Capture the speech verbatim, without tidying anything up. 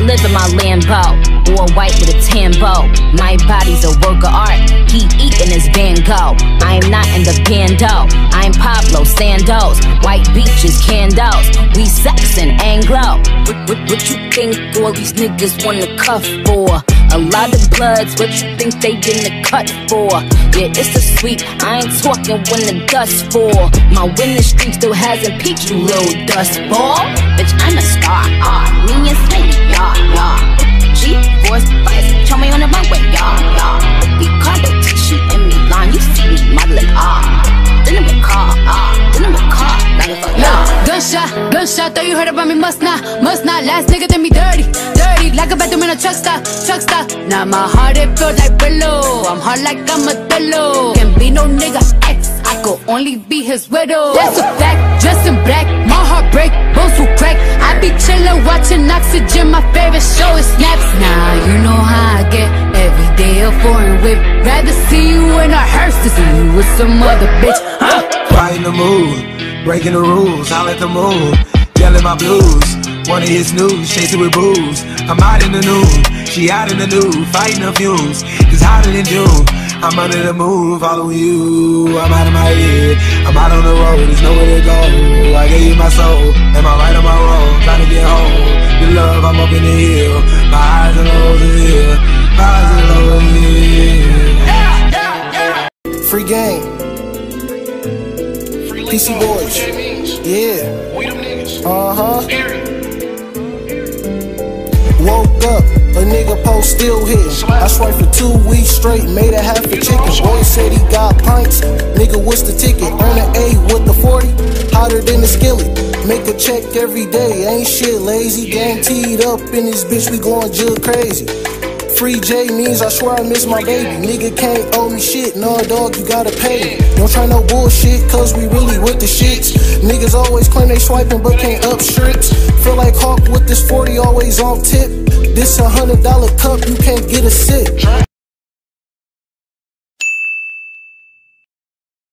deliver my Lambo, or white with a tan bow. My body's a work of art, he eating his Van Gogh. I'm not in the bando, I'm Pablo Sandoz. White beaches, candles, we sexin' Anglo. What, what, what you think all these niggas wanna cuff for? A lot of bloods, what you think they in the cut for? Yeah, it's a sweep, I ain't talking when the dust fall. My winning streak still hasn't peaked, you little dust ball. Bitch, I'm a star, ah, me and Slinky, y'all, y'all. G-Force, Vice, show me on the runway, y'all, y'all. Ricardo, Tishy, and Milan, you see me modeling, ah. Then I'm a car, ah, then I'm a car, like a y'all. Gunshot, gunshot, thought you heard about me, must not, must not. Last nigga did me dirty, dirty, like a bathroom in a truck stop, truck stop. Now my heart, it feels like pillow. I'm hard like I'm a pillow. Can't be no nigga ex, I could only be his widow. That's a fact, dressed in black, my heart break, bones will crack. I be chillin', watching Oxygen, my favorite show is Snaps. Now you know how I get, every day a foreign whip. Rather see you in a hearse than see you with some other bitch, huh? Fighting the mood, breaking the rules, holler at the moon, yelling my blues. One of his news, chasing with booze. I'm out in the noon, she out in the nude, fighting her fumes. It's hotter than June. I'm under the moon, following you. I'm out of my head, I'm out on the road, there's nowhere to go. I gave you my soul, am I right on my road? Trying to get home. Your love, I'm up in the hill. My eyes are roses here, my eyes are roses here. Yeah, yeah, yeah. Free game. P C boys, yeah. We them niggas. Uh huh. Woke up, a nigga post still hitting. I swiped for two weeks straight, made a half a chicken. Boy said he got pints. Nigga, what's the ticket? On the A with the forty, hotter than the skillet. Make a check every day, ain't shit lazy. Gang teed up in this bitch, we going jill crazy. Free J means I swear I miss my baby. Nigga can't owe me shit, no dog, you gotta pay me. Don't try no bullshit, cause we really with the shits. Niggas always claim they swiping but can't up strips. Feel like Hawk with this forty, always on tip. This a hundred dollar cup, you can't get a sip.